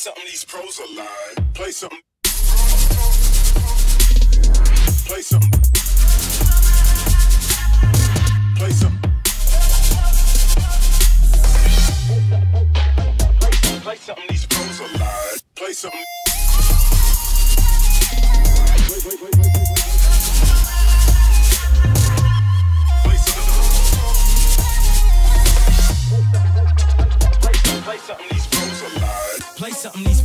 something these pros are lying. Play something. Play something. Play something. Play something these pros are lying. Play something. Play something these